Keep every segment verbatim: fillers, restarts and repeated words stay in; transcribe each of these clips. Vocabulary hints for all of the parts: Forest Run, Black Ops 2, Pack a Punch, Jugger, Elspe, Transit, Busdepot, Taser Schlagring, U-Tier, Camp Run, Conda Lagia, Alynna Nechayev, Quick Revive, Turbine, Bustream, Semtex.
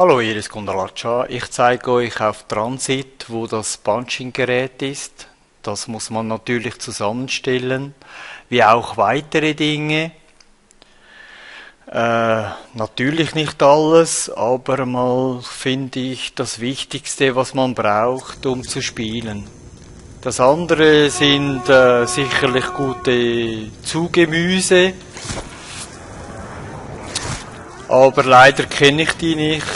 Hallo, hier ist Conda Lagia. Ich zeige euch auf Transit, wo das Punching-Gerät ist. Das muss man natürlich zusammenstellen, wie auch weitere Dinge. Äh, natürlich nicht alles, aber mal finde ich das Wichtigste, was man braucht, um zu spielen. Das andere sind äh, sicherlich gute Zugemüse, aber leider kenne ich die nicht.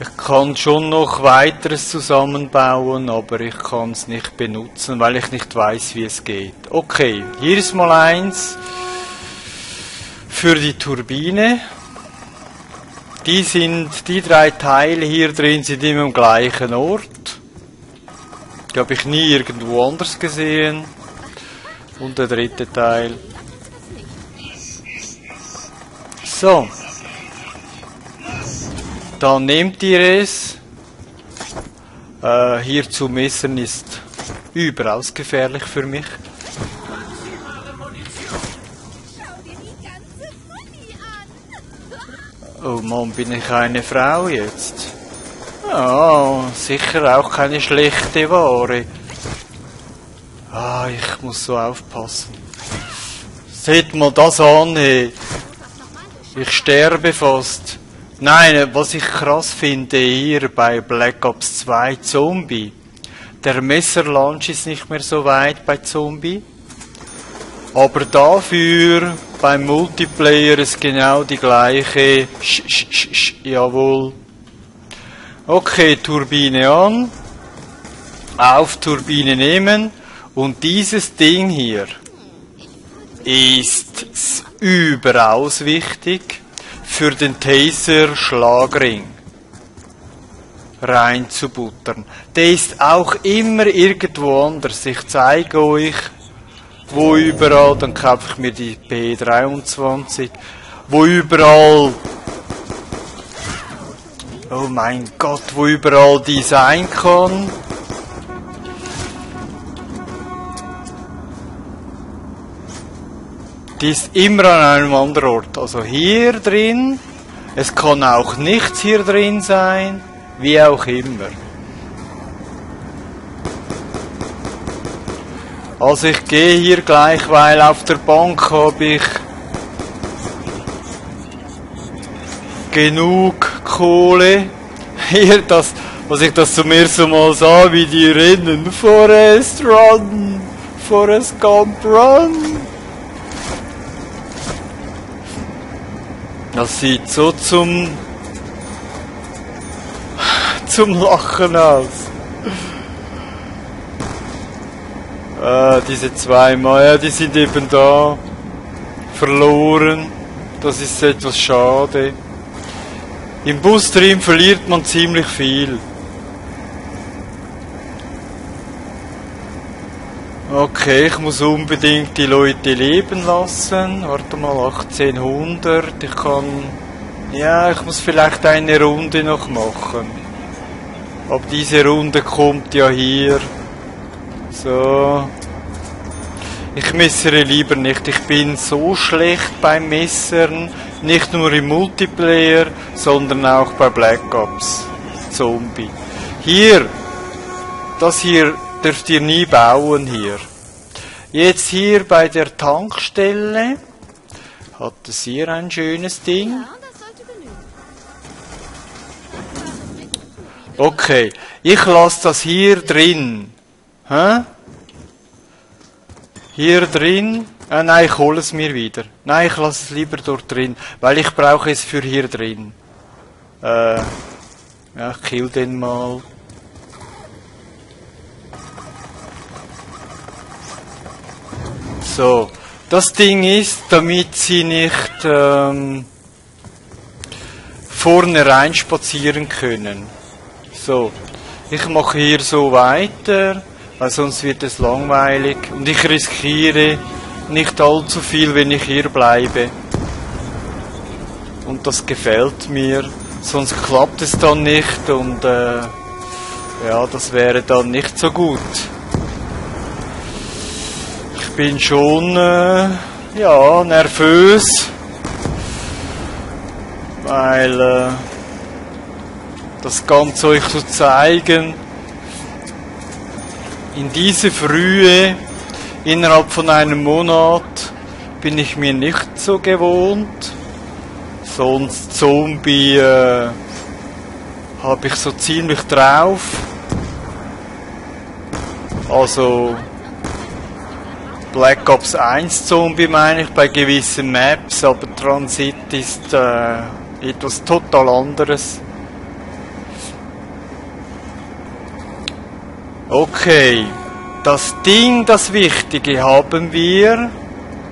Ich kann schon noch weiteres zusammenbauen, aber ich kann es nicht benutzen, weil ich nicht weiß, wie es geht. Okay, hier ist mal eins für die Turbine. Die sind, die drei Teile hier drin sind immer am gleichen Ort. Die habe ich nie irgendwo anders gesehen. Und der dritte Teil. So. Dann nehmt ihr es. Äh, hier zu messen ist überaus gefährlich für mich. Oh Mann, bin ich eine Frau jetzt? Ah, oh, sicher auch keine schlechte Ware. Ah, ich muss so aufpassen. Seht mal das an, hey. Ich sterbe fast. Nein, was ich krass finde hier bei Black Ops zwei Zombie. Der Messerlaunch ist nicht mehr so weit bei Zombie. Aber dafür beim Multiplayer ist genau die gleiche. Sch, sch, sch, sch, jawohl. Okay, Turbine an, auf Turbine nehmen und dieses Ding hier ist überaus wichtig für den Taser Schlagring reinzubuttern. Der ist auch immer irgendwo anders. Ich zeige euch, wo überall, dann kaufe ich mir die P dreiundzwanzig, wo überall... Oh mein Gott, wo überall die sein kann. Die ist immer an einem anderen Ort. Also hier drin. Es kann auch nichts hier drin sein. Wie auch immer. Also ich gehe hier gleich, weil auf der Bank habe ich genug Kohle. Hier, das, was ich das zum ersten Mal sah, wie die rennen. Forest Run! Forest Camp Run! Das sieht so zum... zum Lachen aus. Äh, diese zweimal, ja, die sind eben da. Verloren. Das ist etwas schade. Im Bustream verliert man ziemlich viel. Okay, ich muss unbedingt die Leute leben lassen. Warte mal, achtzehnhundert. Ich kann... Ja, ich muss vielleicht eine Runde noch machen. Aber diese Runde kommt ja hier. So. Ich messere lieber nicht. Ich bin so schlecht beim Messern. Nicht nur im Multiplayer, sondern auch bei Black Ops Zombie. Hier, das hier dürft ihr nie bauen hier. Jetzt hier bei der Tankstelle hat es hier ein schönes Ding. Okay, ich lasse das hier drin. Hä? Hier drin. Ah, nein, ich hole es mir wieder. Nein, ich lasse es lieber dort drin, weil ich brauche es für hier drin. Äh, ja, ich kill den mal. So, das Ding ist, damit sie nicht ähm, vorne rein spazieren können. So, ich mache hier so weiter, weil sonst wird es langweilig und ich riskiere nicht allzu viel, wenn ich hier bleibe. Und das gefällt mir. Sonst klappt es dann nicht und äh, ja, das wäre dann nicht so gut. Ich bin schon äh, ja, nervös. weil äh, das Ganze euch zu zeigen, in diese Frühe, innerhalb von einem Monat, bin ich mir nicht so gewohnt. Sonst Zombie äh, habe ich so ziemlich drauf. Also Black Ops eins Zombie meine ich bei gewissen Maps, aber Transit ist äh, etwas total anderes. Okay, das Ding, das Wichtige haben wir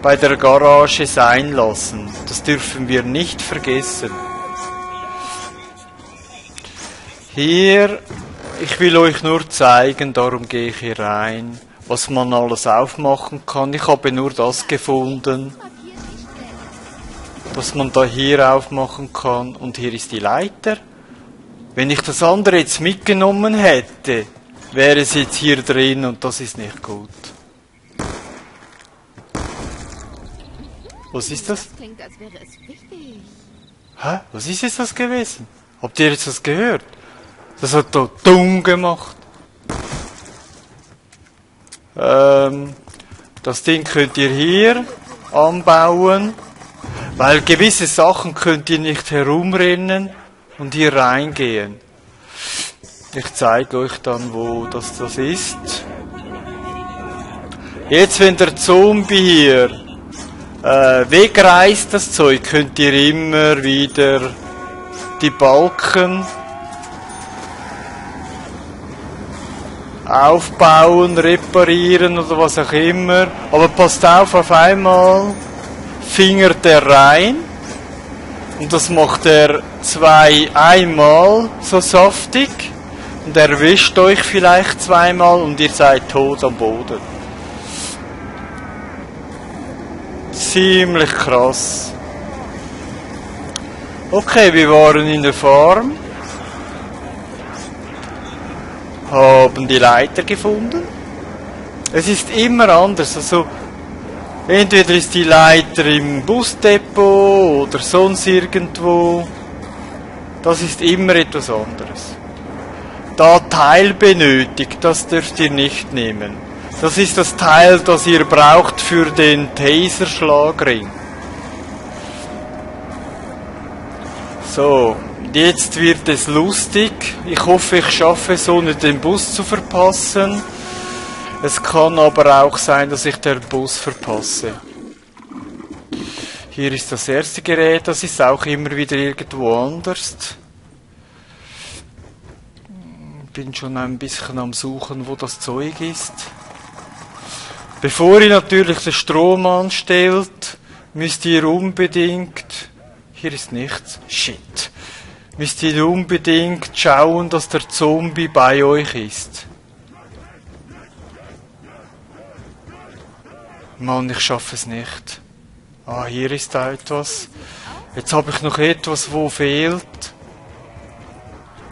bei der Garage sein lassen. Das dürfen wir nicht vergessen. Hier, ich will euch nur zeigen, darum gehe ich hier rein, was man alles aufmachen kann. Ich habe nur das gefunden, was man da hier aufmachen kann. Und hier ist die Leiter. Wenn ich das andere jetzt mitgenommen hätte, wäre es jetzt hier drin und das ist nicht gut. Was ist das? Das klingt, als wäre es wichtig. Hä? Was ist jetzt das gewesen? Habt ihr jetzt das gehört? Das hat da dumm gemacht. Ähm, das Ding könnt ihr hier anbauen, weil gewisse Sachen könnt ihr nicht herumrennen und hier reingehen. Ich zeige euch dann, wo das, das ist. Jetzt, wenn der Zombie hier äh, wegreißt, das Zeug, könnt ihr immer wieder die Balken aufbauen, reparieren oder was auch immer. Aber passt auf, auf einmal fingert er rein. Und das macht er zwei einmal so saftig. Und erwischt euch vielleicht zweimal und ihr seid tot am Boden. Ziemlich krass. Okay, wir waren in der Farm. Haben die Leiter gefunden. Es ist immer anders. Also, entweder ist die Leiter im Busdepot oder sonst irgendwo. Das ist immer etwas anderes. Da Teil benötigt, das dürft ihr nicht nehmen. Das ist das Teil, das ihr braucht für den Taser Schlagring. So, jetzt wird es lustig. Ich hoffe, ich schaffe es, ohne den Bus zu verpassen. Es kann aber auch sein, dass ich den Bus verpasse. Hier ist das erste Gerät, das ist auch immer wieder irgendwo anders. Ich bin schon ein bisschen am Suchen, wo das Zeug ist. Bevor ihr natürlich den Strom anstellt, müsst ihr unbedingt... Hier ist nichts. Shit. Müsst ihr unbedingt schauen, dass der Zombie bei euch ist. Mann, ich schaffe es nicht. Ah, hier ist da etwas. Jetzt habe ich noch etwas, wo fehlt.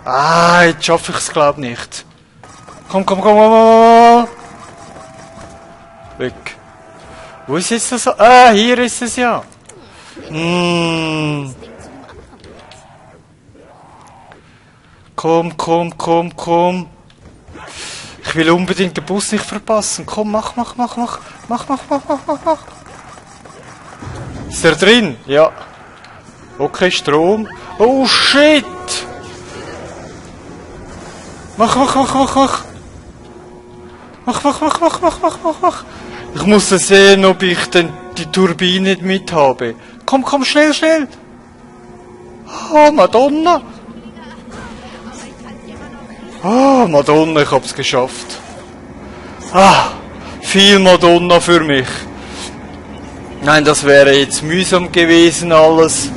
Ah, jetzt schaffe ich es, glaube ich, nicht. Komm, komm, komm, komm, komm. Weg. Wo ist jetzt das? Ah, hier ist es ja. Mm. Komm, komm, komm, komm. Ich will unbedingt den Bus nicht verpassen. Komm, mach, mach, mach, mach. Mach, mach, mach, mach, mach, mach. Ist er drin? Ja. Okay, Strom. Oh, shit. Mach, mach, mach, mach, mach! Mach, mach, mach, mach, mach, mach, mach, mach! Ich muss sehen, ob ich denn die Turbine mit habe. Komm, komm, schnell, schnell! Oh, Madonna! Oh, Madonna, ich hab's geschafft. Ah, viel Madonna für mich. Nein, das wäre jetzt mühsam gewesen, alles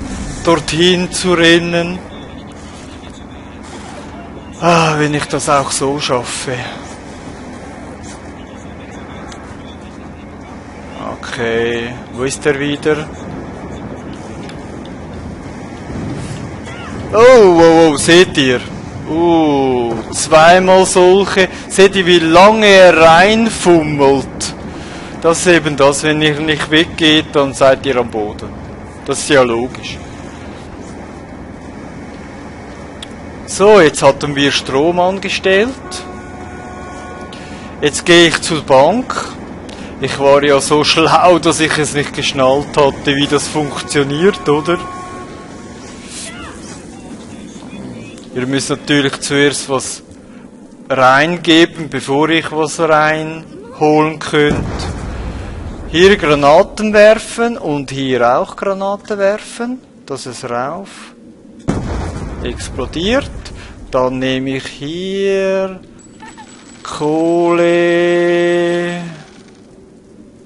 dorthin zu rennen. Ah, wenn ich das auch so schaffe. Okay, wo ist er wieder? Oh, oh, oh, seht ihr? Uh, zweimal solche. Seht ihr, wie lange er reinfummelt? Das ist eben das, wenn ihr nicht weggeht, dann seid ihr am Boden. Das ist ja logisch. So, jetzt hatten wir Strom angestellt. Jetzt gehe ich zur Bank. Ich war ja so schlau, dass ich es nicht geschnallt hatte, wie das funktioniert, oder? Ihr müsst natürlich zuerst was reingeben, bevor ich was reinholen könnt. Hier Granaten werfen und hier auch Granaten werfen, dass es rauf explodiert. Dann nehme ich hier Kohle.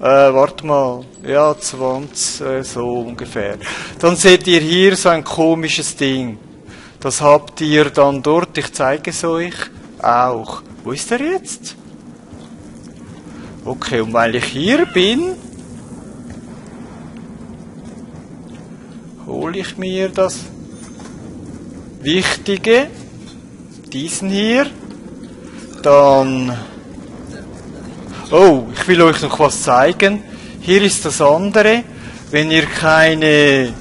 Äh, warte mal. Ja, zwanzig, äh, so ungefähr. Dann seht ihr hier so ein komisches Ding. Das habt ihr dann dort, ich zeige es euch, auch. Wo ist er jetzt? Okay, und weil ich hier bin, hole ich mir das Wichtige, diesen hier, dann, oh, ich will euch noch was zeigen, hier ist das andere, wenn ihr keine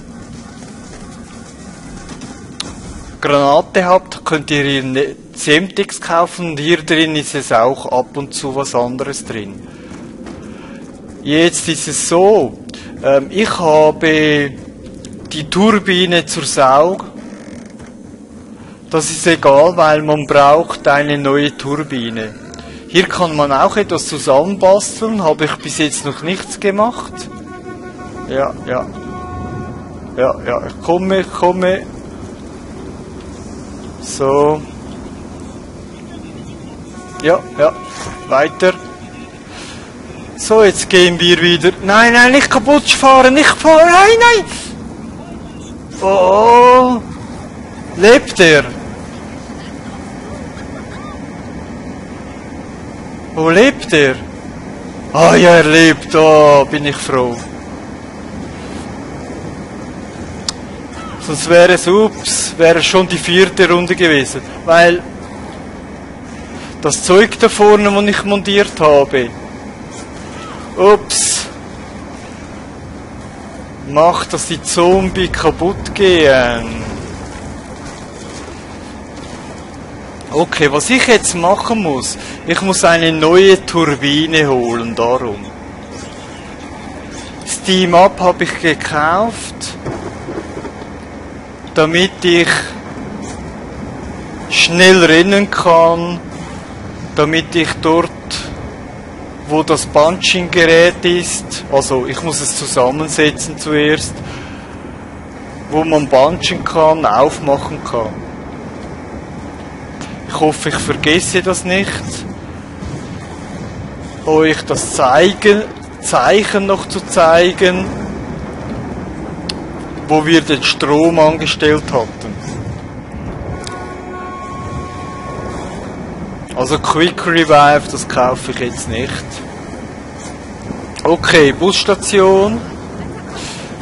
Granate habt, könnt ihr hier Semtex kaufen und hier drin ist es auch ab und zu was anderes drin. Jetzt ist es so, ähm, ich habe die Turbine zur Sau. Das ist egal, weil man braucht eine neue Turbine. Hier kann man auch etwas zusammenbasteln, habe ich bis jetzt noch nichts gemacht. Ja, ja. Ja, ja, ich komme, ich komme. So. Ja, ja, weiter. So, jetzt gehen wir wieder. Nein, nein, nicht kaputt fahren, nicht fahren, nein, nein! Oh, lebt er? Wo lebt er? Ah, oh, ja, er lebt. Oh, bin ich froh. Sonst wäre es, ups, wäre schon die vierte Runde gewesen. Weil das Zeug da vorne, das ich montiert habe, ups, macht, dass die Zombie kaputt gehen. Okay, was ich jetzt machen muss, ich muss eine neue Turbine holen, darum. Steam Up habe ich gekauft, damit ich schnell rennen kann, damit ich dort, wo das Punching-Gerät ist, also ich muss es zusammensetzen zuerst, wo man punchen kann, aufmachen kann. Ich hoffe, ich vergesse das nicht, euch das Zeigen, Zeichen noch zu zeigen, wo wir den Strom angestellt hatten. Also Quick Revive, das kaufe ich jetzt nicht. Okay, Busstation.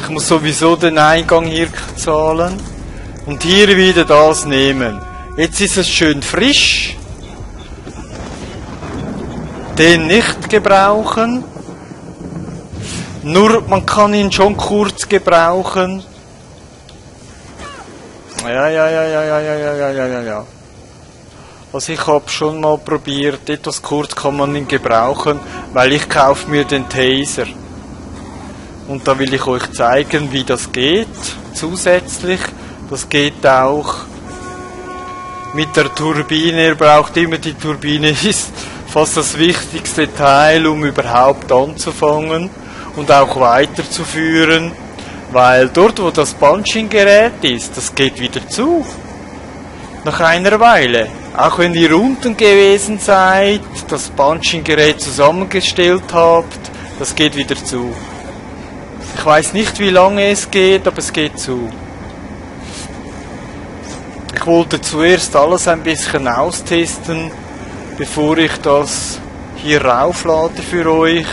Ich muss sowieso den Eingang hier zahlen. Und hier wieder das nehmen. Jetzt ist es schön frisch. Den nicht gebrauchen. Nur, man kann ihn schon kurz gebrauchen. Ja, ja, ja, ja, ja, ja, ja, ja, ja, ja. Also ich habe schon mal probiert, etwas kurz kann man ihn gebrauchen, weil ich kaufe mir den Taser. Und da will ich euch zeigen, wie das geht, zusätzlich. Das geht auch mit der Turbine, ihr braucht immer die Turbine, ist fast das wichtigste Teil, um überhaupt anzufangen und auch weiterzuführen. Weil dort, wo das Punching-Gerät ist, das geht wieder zu. Nach einer Weile. Auch wenn ihr unten gewesen seid, das Punching-Gerät zusammengestellt habt, das geht wieder zu. Ich weiß nicht, wie lange es geht, aber es geht zu. Ich wollte zuerst alles ein bisschen austesten, bevor ich das hier rauflade für euch,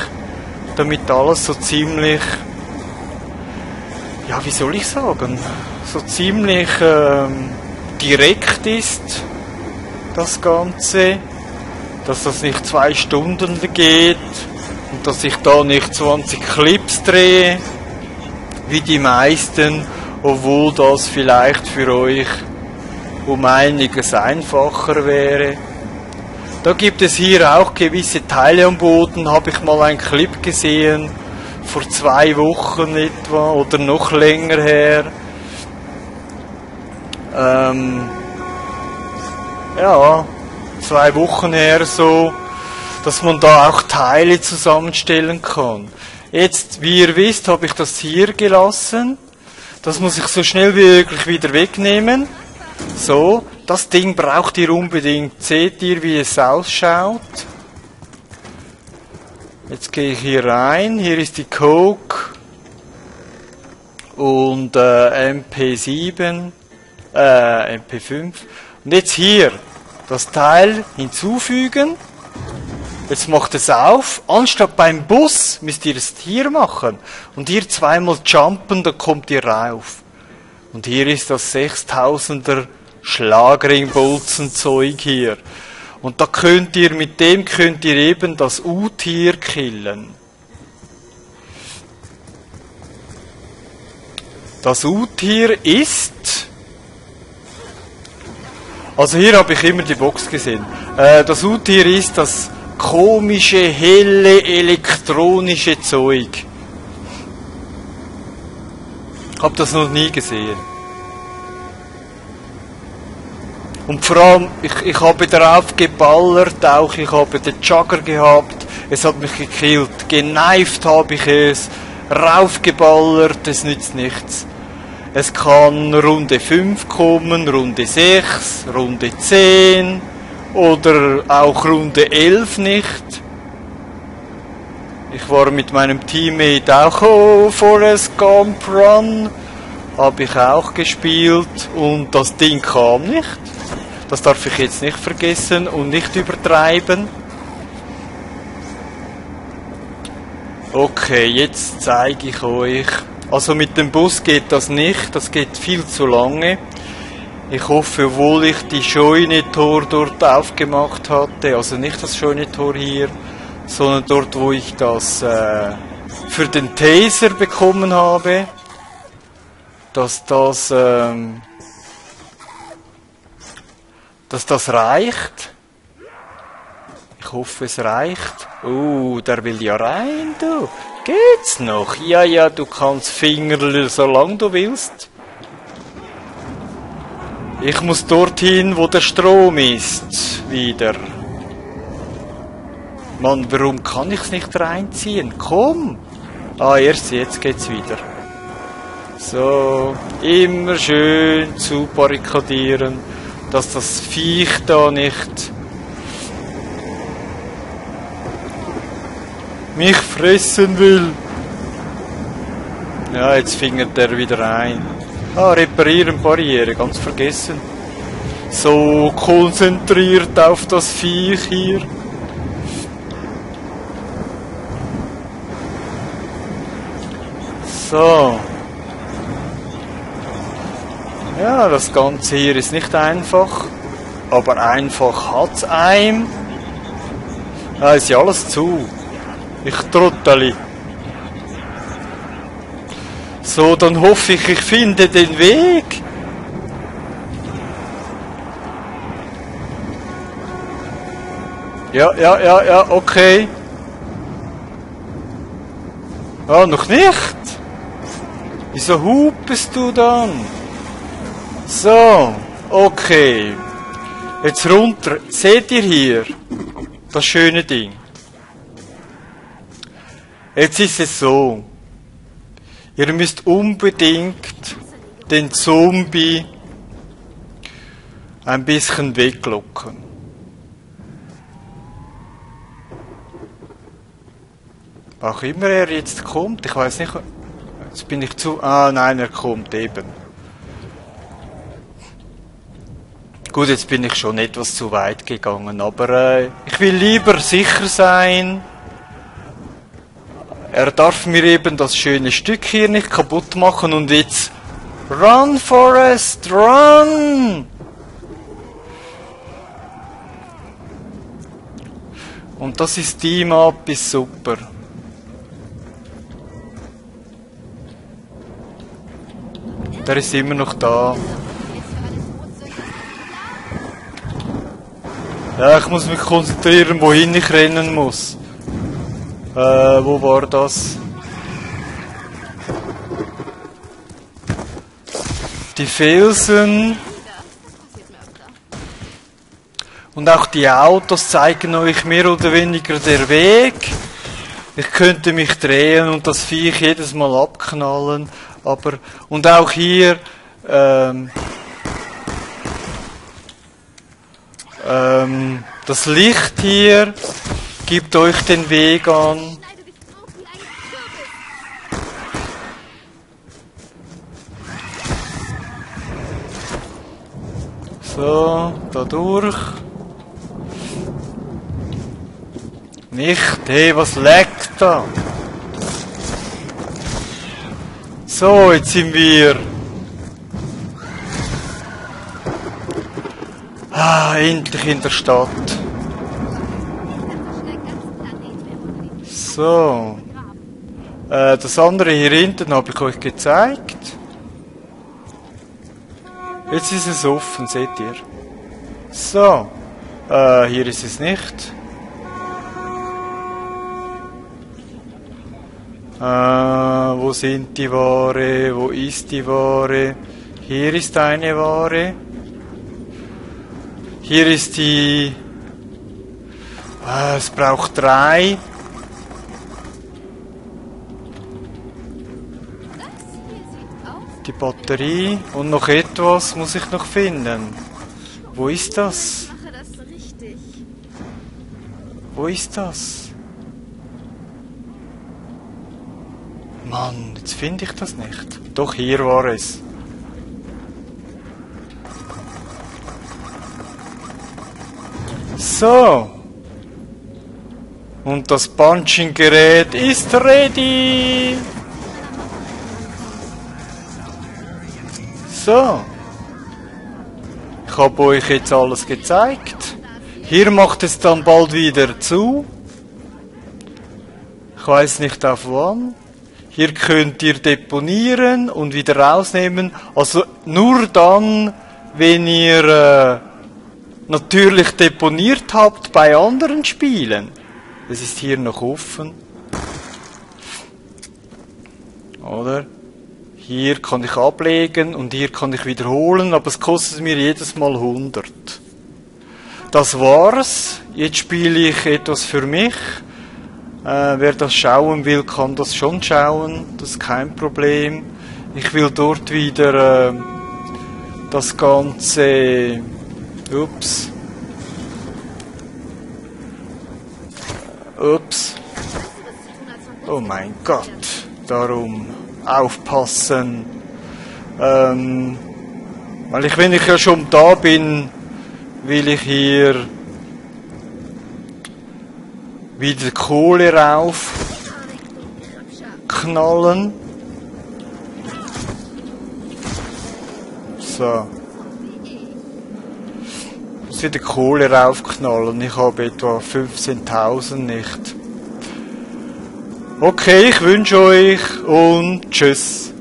damit alles so ziemlich, ja, wie soll ich sagen, so ziemlich ähm, direkt ist. Das Ganze, dass das nicht zwei Stunden geht und dass ich da nicht zwanzig Clips drehe, wie die meisten, obwohl das vielleicht für euch um einiges einfacher wäre. Da gibt es hier auch gewisse Teile am Boden, habe ich mal einen Clip gesehen, vor zwei Wochen etwa oder noch länger her. Ähm, ja, zwei Wochen her so, dass man da auch Teile zusammenstellen kann. Jetzt, wie ihr wisst, habe ich das hier gelassen. Das muss ich so schnell wie möglich wieder wegnehmen. So, das Ding braucht ihr unbedingt. Seht ihr, wie es ausschaut? Jetzt gehe ich hier rein. Hier ist die Coke und äh, M P sieben, äh, M P fünf. Und jetzt hier das Teil hinzufügen. Jetzt macht es auf, anstatt beim Bus müsst ihr es hier machen und hier zweimal jumpen, dann kommt ihr rauf. Und hier ist das sechstausender Schlagring-Bolzenzeug hier. Und da könnt ihr, mit dem könnt ihr eben das U-Tier killen. Das U-Tier ist... Also hier habe ich immer die Box gesehen. Das U-Tier ist das komische, helle, elektronische Zeug. Ich habe das noch nie gesehen. Und vor allem, ich, ich habe darauf geballert, auch ich habe den Jugger gehabt, es hat mich gekillt, geneift habe ich es, raufgeballert, es nützt nichts. Es kann Runde fünf kommen, Runde sechs, Runde zehn... oder auch Runde elf nicht. Ich war mit meinem Teammate auch oh, Forest Camp Run habe ich auch gespielt und das Ding kam nicht. Das darf ich jetzt nicht vergessen und nicht übertreiben. Okay, jetzt zeige ich euch. Also mit dem Bus geht das nicht, das geht viel zu lange. Ich hoffe, obwohl ich die Scheune-Tor dort aufgemacht hatte, also nicht das Scheune-Tor hier, sondern dort, wo ich das äh, für den Taser bekommen habe, dass das, ähm, dass das reicht. Ich hoffe, es reicht. Oh, der will ja rein, du. Geht's noch? Ja, ja, du kannst Fingerl, solange du willst. Ich muss dorthin, wo der Strom ist, wieder. Mann, warum kann ich es nicht reinziehen? Komm! Ah, erst jetzt geht's wieder. So, immer schön zu barrikadieren, dass das Viech da nicht mich fressen will. Ja, jetzt fingert er wieder rein. Ah, reparieren, Barriere, ganz vergessen. So konzentriert auf das Viech hier. So. Ja, das Ganze hier ist nicht einfach. Aber einfach hat's einem. Da ist ja alles zu. Ich trotteli. So, dann hoffe ich, ich finde den Weg. Ja, ja, ja, ja, okay. Ah, noch nicht? Wieso hupest du dann? So, okay. Jetzt runter. Seht ihr hier? Das schöne Ding. Jetzt ist es so. Ihr müsst unbedingt den Zombie ein bisschen weglocken. Auch immer er jetzt kommt, ich weiß nicht, jetzt bin ich zu... Ah nein, er kommt eben. Gut, jetzt bin ich schon etwas zu weit gegangen, aber äh, ich will lieber sicher sein. Er darf mir eben das schöne Stück hier nicht kaputt machen und jetzt... Run, Forest, run! Und das ist die Map, ist super. Der ist immer noch da. Ja, ich muss mich konzentrieren, wohin ich rennen muss. Äh, wo war das? Die Felsen. Und auch die Autos zeigen euch mehr oder weniger den Weg. Ich könnte mich drehen und das Viech jedes Mal abknallen. Aber, und auch hier, ähm, ähm, das Licht hier gibt euch den Weg an. So, da durch. Nicht, hey, was leckt da? So, jetzt sind wir. Ah, endlich in der Stadt. So. Äh, das andere hier hinten habe ich euch gezeigt. Jetzt ist es offen, seht ihr. So. Äh, hier ist es nicht. Äh, wo sind die Ware? Wo ist die Ware? Hier ist eine Ware. Hier ist die... Äh, es braucht drei. Die Batterie. Und noch etwas muss ich noch finden. Wo ist das? Wo ist das? Mann, jetzt finde ich das nicht. Doch, hier war es. So. Und das Punching-Gerät ist ready. So. Ich habe euch jetzt alles gezeigt. Hier macht es dann bald wieder zu. Ich weiß nicht auf wann. Hier könnt ihr deponieren und wieder rausnehmen. Also nur dann, wenn ihr äh, natürlich deponiert habt bei anderen Spielen. Das ist hier noch offen. Oder? Hier kann ich ablegen und hier kann ich wiederholen, aber es kostet mir jedes Mal hundert. Das war's. Jetzt spiele ich etwas für mich. Äh, wer das schauen will, kann das schon schauen, das ist kein Problem. Ich will dort wieder äh, das Ganze... Ups. Ups. Oh mein Gott. Darum aufpassen. Ähm, weil ich, wenn ich ja schon da bin, will ich hier... wieder Kohle rauf knallen. So. Ich muss wieder Kohle raufknallen. Ich habe etwa fünfzehntausend nicht. Okay, ich wünsche euch und tschüss.